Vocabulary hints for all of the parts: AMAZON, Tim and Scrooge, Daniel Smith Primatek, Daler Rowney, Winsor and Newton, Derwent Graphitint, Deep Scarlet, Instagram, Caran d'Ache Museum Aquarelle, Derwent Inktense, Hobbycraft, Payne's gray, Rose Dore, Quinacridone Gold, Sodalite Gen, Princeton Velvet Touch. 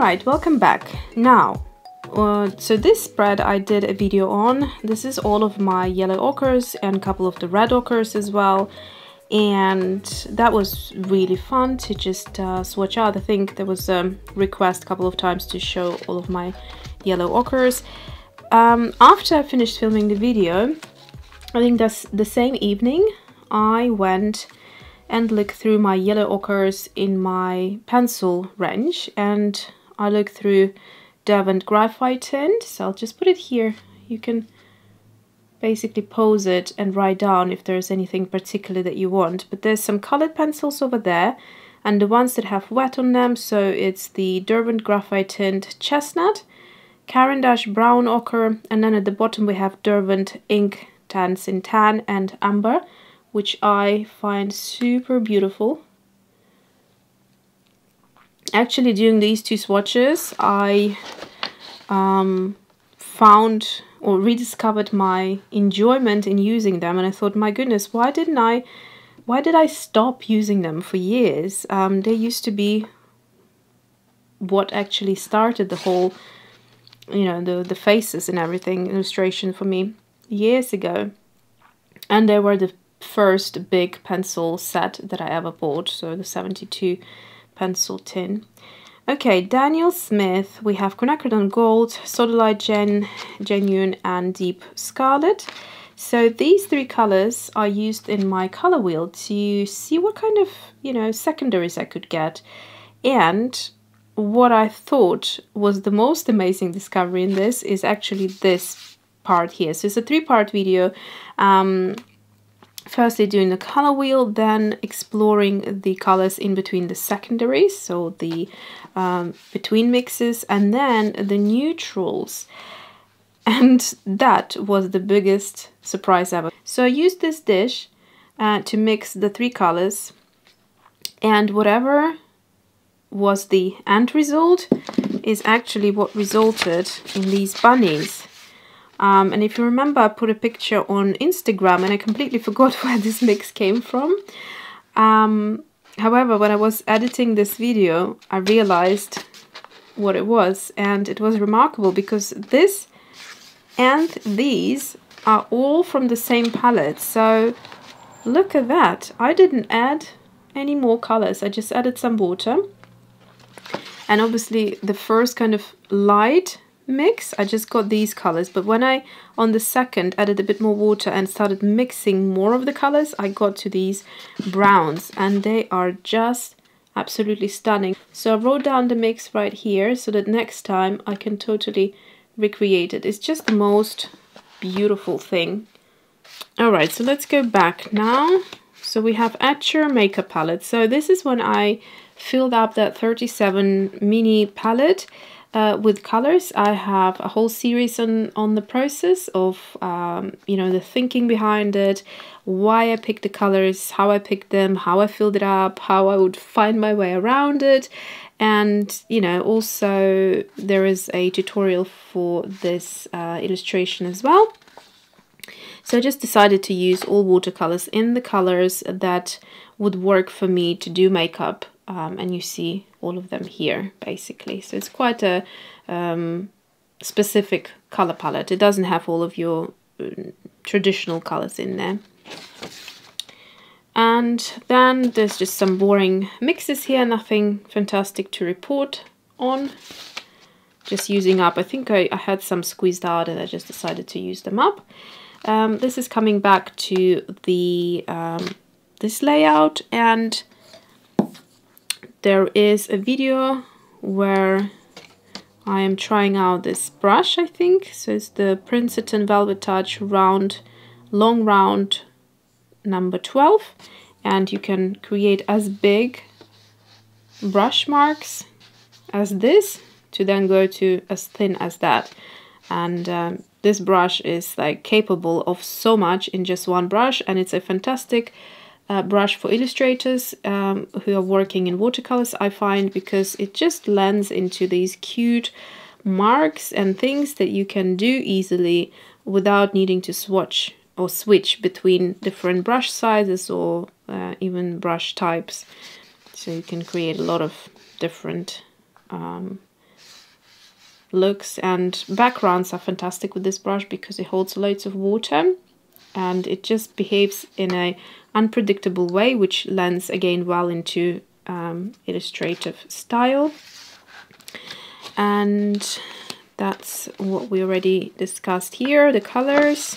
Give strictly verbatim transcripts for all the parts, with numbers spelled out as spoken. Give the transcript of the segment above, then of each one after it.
Alright, welcome back. Now, uh, so this spread I did a video on. This is all of my yellow ochres and a couple of the red ochres as well. And that was really fun to just uh, swatch out. I think there was a request a couple of times to show all of my yellow ochres. Um, after I finished filming the video, I think that's the same evening, I went and looked through my yellow ochres in my pencil range, and I looked through Derwent Graphitint. So I'll just put it here. You can basically pose it and write down if there's anything particular that you want. But there's some colored pencils over there, and the ones that have wet on them, so it's the Derwent Graphitint Chestnut, Caran d'Ache Brown Ochre, and then at the bottom we have Derwent Inktense in Tan and Amber, which I find super beautiful. Actually, doing these two swatches, I um, found or rediscovered my enjoyment in using them, and I thought, my goodness, why didn't I, why did I stop using them for years? Um, they used to be what actually started the whole, you know, the, the faces and everything illustration for me years ago, and they were the first big pencil set that I ever bought, so the seventy-two pencil tin. Okay, Daniel Smith, we have Quinacridone Gold, Sodalite Gen, Genuine, and Deep Scarlet. So these three colors are used in my color wheel to see what kind of, you know, secondaries I could get. And what I thought was the most amazing discovery in this is actually this part here. So it's a three-part video. Um, Firstly doing the color wheel, then exploring the colors in between the secondaries, so the um, between mixes, and then the neutrals. And that was the biggest surprise ever. So I used this dish uh, to mix the three colors, and whatever was the end result is actually what resulted in these bunnies. Um, and if you remember, I put a picture on Instagram and I completely forgot where this mix came from. Um, however, when I was editing this video, I realized what it was, and it was remarkable because this and these are all from the same palette. So look at that. I didn't add any more colors. I just added some water. And obviously the first kind of light mix, I just got these colors, but when I on the second added a bit more water and started mixing more of the colors, I got to these browns, and they are just absolutely stunning. So I wrote down the mix right here so that next time I can totally recreate it. It's just the most beautiful thing. All right, so let's go back now. So we have At Your Makeup palette. So this is when I filled up that thirty-seven mini palette Uh, with colors. I have a whole series on, on the process of, um, you know, the thinking behind it, why I picked the colors, how I picked them, how I filled it up, how I would find my way around it. And, you know, also there is a tutorial for this uh, illustration as well. So I just decided to use all watercolors in the colors that would work for me to do makeup. Um, and you see all of them here, basically. So it's quite a um, specific color palette. It doesn't have all of your uh, traditional colors in there. And then there's just some boring mixes here, nothing fantastic to report on. Just using up, I think I, I had some squeezed out and I just decided to use them up. Um, this is coming back to the um, this layout, and there is a video where I am trying out this brush, I think. So it's the Princeton Velvet Touch round, long round number twelve. And you can create as big brush marks as this to then go to as thin as that. And um, this brush is like capable of so much in just one brush, and it's a fantastic Uh, brush for illustrators um, who are working in watercolors, I find, because it just lends into these cute marks and things that you can do easily without needing to swatch or switch between different brush sizes or uh, even brush types. So you can create a lot of different um, looks and backgrounds are fantastic with this brush because it holds loads of water and it just behaves in a unpredictable way, which lends again well into um, illustrative style. And that's what we already discussed here, the colors.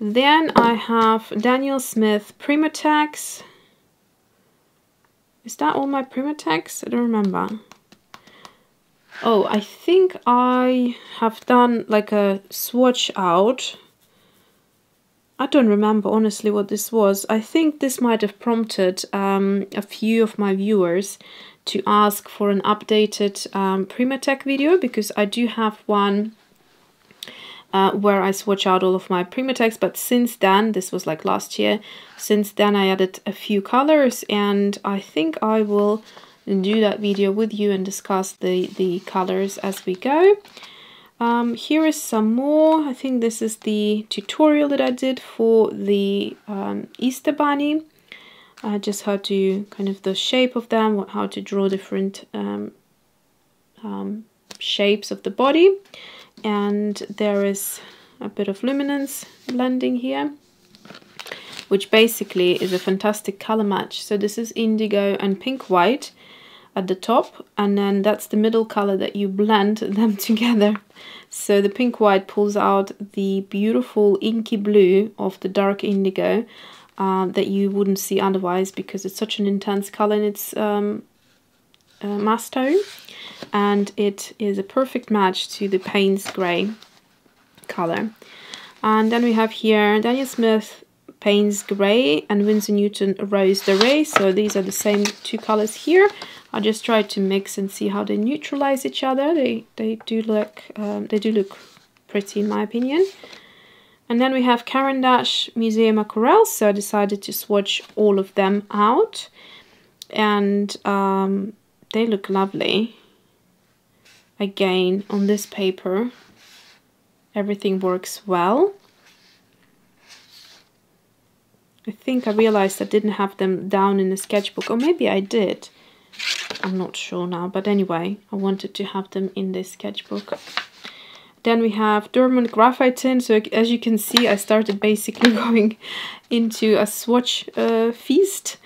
Then I have Daniel Smith Primatek. Is that all my Primatek? I don't remember. Oh, I think I have done like a swatch out. I don't remember honestly what this was. I think this might have prompted um, a few of my viewers to ask for an updated um, Primatek video, because I do have one uh, where I swatch out all of my Primatek, but since then, this was like last year, since then I added a few colors, and I think I will do that video with you and discuss the, the colors as we go. Um, here is some more. I think this is the tutorial that I did for the um, Easter Bunny. Uh, just how to kind of the shape of them, what, how to draw different um, um, shapes of the body. And there is a bit of luminance blending here, which basically is a fantastic color match. So this is indigo and pink white at the top, and then that's the middle color that you blend them together. So the pink white pulls out the beautiful inky blue of the dark indigo Uh, that you wouldn't see otherwise, because it's such an intense color in its um, uh, mass tone, and it is a perfect match to the Payne's gray color. And then we have here Daniel Smith Payne's gray and Winsor and Newton Rose Dore. So these are the same two colors here. I just tried to mix and see how they neutralize each other. They they do look um, they do look pretty in my opinion. And then we have Caran d'Ache Museum Aquarelle, so I decided to swatch all of them out, and um, they look lovely. Again, on this paper, everything works well. I think I realized I didn't have them down in the sketchbook, or maybe I did. I'm not sure now, but anyway, I wanted to have them in this sketchbook. Then we have Derwent Graphitint. So as you can see, I started basically going into a swatch uh, feast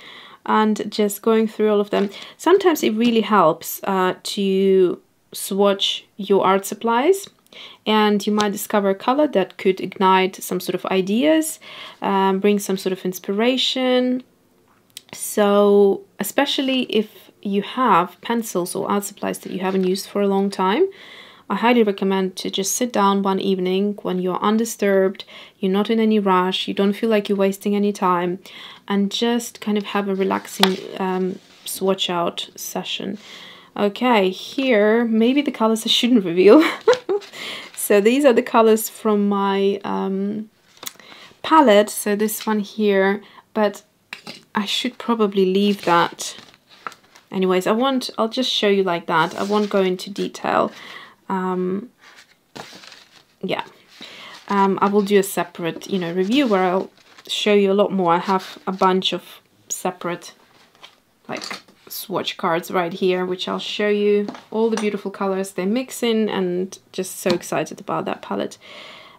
and just going through all of them. Sometimes it really helps uh, to swatch your art supplies, and you might discover a color that could ignite some sort of ideas, um, bring some sort of inspiration. So especially if you have pencils or art supplies that you haven't used for a long time, I highly recommend to just sit down one evening when you're undisturbed, you're not in any rush, you don't feel like you're wasting any time, and just kind of have a relaxing um, swatch out session. Okay, here, maybe the colors I shouldn't reveal. So these are the colors from my um, palette, so this one here, but I should probably leave that. Anyways, I won't, I'll just show you like that, I won't go into detail. Um, yeah, um, I will do a separate, you know, review where I'll show you a lot more. I have a bunch of separate, like, swatch cards right here, which I'll show you all the beautiful colors they mix in, and just so excited about that palette.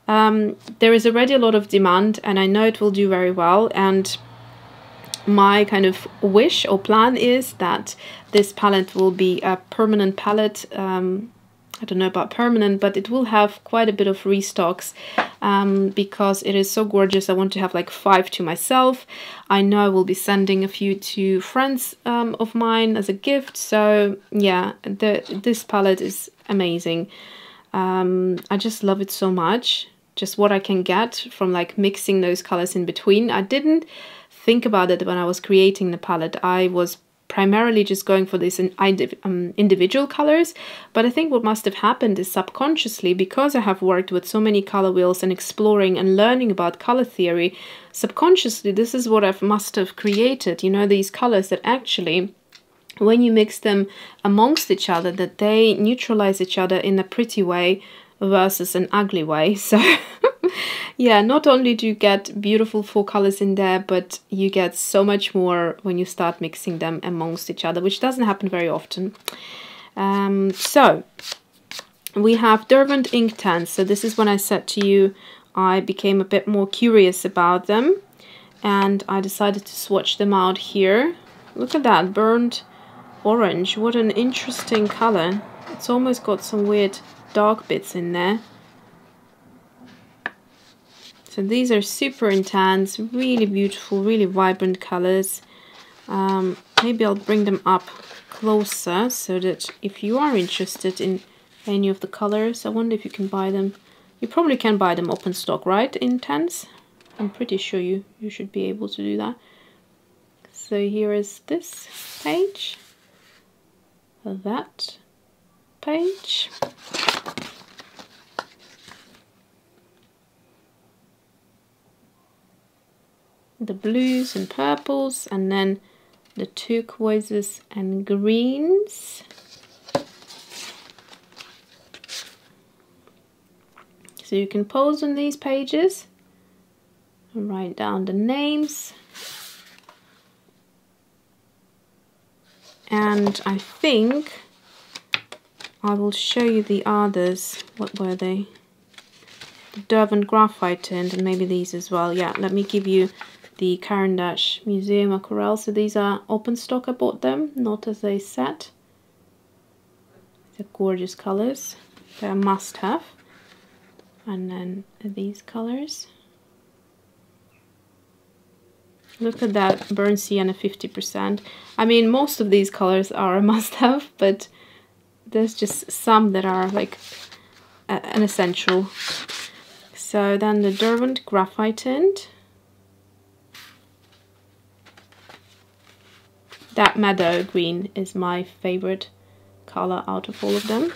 Um, there is already a lot of demand, and I know it will do very well, and my kind of wish or plan is that this palette will be a permanent palette. um, I don't know about permanent, but it will have quite a bit of restocks um, because it is so gorgeous. I want to have like five to myself. I know I will be sending a few to friends um, of mine as a gift. So yeah, the, this palette is amazing. Um, I just love it so much. Just what I can get from like mixing those colors in between. I didn't think about it when I was creating the palette. I was primarily just going for these um, individual colors, but I think what must have happened is subconsciously, because I have worked with so many color wheels and exploring and learning about color theory, subconsciously this is what I must have created, you know, these colors that actually, when you mix them amongst each other, that they neutralize each other in a pretty way versus an ugly way. So yeah, not only do you get beautiful four colors in there, but you get so much more when you start mixing them amongst each other, which doesn't happen very often. Um, so we have Derwent Inktense. So this is when I said to you I became a bit more curious about them, and I decided to swatch them out here. Look at that, burnt orange. What an interesting color. It's almost got some weird dark bits in there. So these are super intense, really beautiful, really vibrant colors. Um, maybe I'll bring them up closer so that if you are interested in any of the colors, I wonder if you can buy them. You probably can buy them open stock, right, Inktense? I'm pretty sure you, you should be able to do that. So here is this page, that page. The blues and purples, and then the turquoises and greens. So you can pause on these pages and write down the names. And I think I will show you the others. What were they? The Derwent Graphitint, and maybe these as well. Yeah, let me give you the Caran d'Ache Museum Aquarelle. So these are open stock. I bought them, not as they set. They're gorgeous colors. They're a must-have. And then these colors. Look at that, burnt sienna fifty percent. I mean, most of these colors are a must-have, but there's just some that are like a an essential. So then the Derwent Graphitint. That meadow green is my favorite color out of all of them.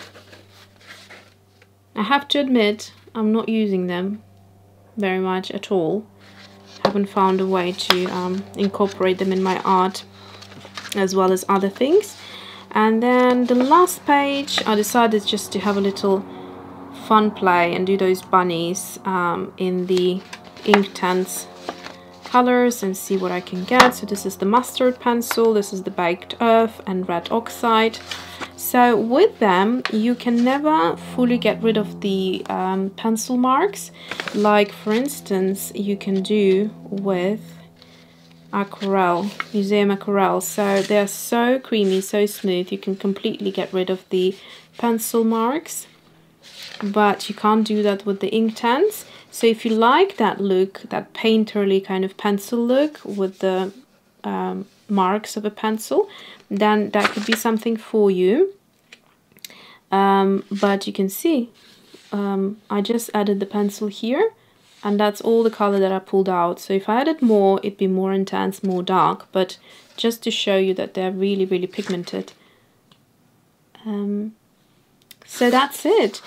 I have to admit, I'm not using them very much at all. Haven't found a way to um, incorporate them in my art as well as other things. And then the last page, I decided just to have a little fun play and do those bunnies um, in the Inktense colors and see what I can get. So this is the mustard pencil, this is the baked earth and red oxide. So with them you can never fully get rid of the um, pencil marks, like for instance you can do with Aquarelle, Museum Aquarelle. So they're so creamy, so smooth, you can completely get rid of the pencil marks, but you can't do that with the Inktense. So if you like that look, that painterly kind of pencil look with the um, marks of a pencil, then that could be something for you. Um, but you can see, um, I just added the pencil here, and that's all the color that I pulled out. So if I added more, it'd be more intense, more dark, but just to show you that they're really, really pigmented. Um, so that's it.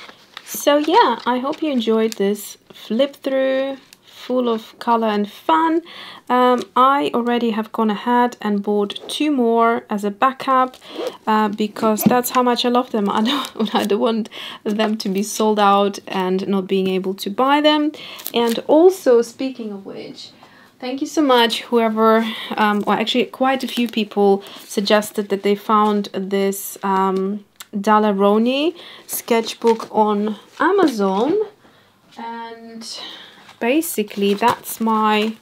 So yeah, I hope you enjoyed this flip through, full of color and fun. Um, I already have gone ahead and bought two more as a backup uh, because that's how much I love them. I don't, I don't want them to be sold out and not being able to buy them. And also, speaking of which, thank you so much whoever, um, well actually quite a few people suggested that they found this um, Daler Rowney sketchbook on Amazon, and basically that's my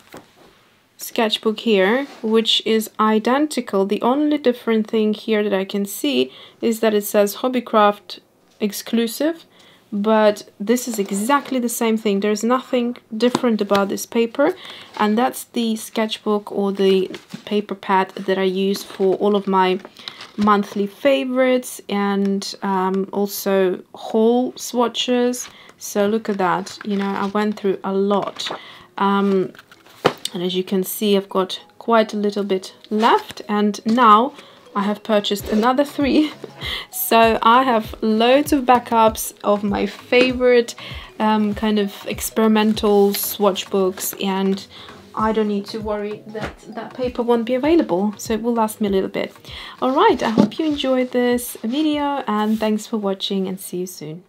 sketchbook here, which is identical. The only different thing here that I can see is that it says Hobbycraft exclusive, but this is exactly the same thing. There's nothing different about this paper, and that's the sketchbook or the paper pad that I use for all of my monthly favorites and um, also haul swatches. So look at that, you know, I went through a lot, um, and as you can see I've got quite a little bit left, and now I have purchased another three. So I have loads of backups of my favorite um, kind of experimental swatch books, and I don't need to worry that that paper won't be available, so it will last me a little bit. All right, I hope you enjoyed this video, and thanks for watching, and see you soon.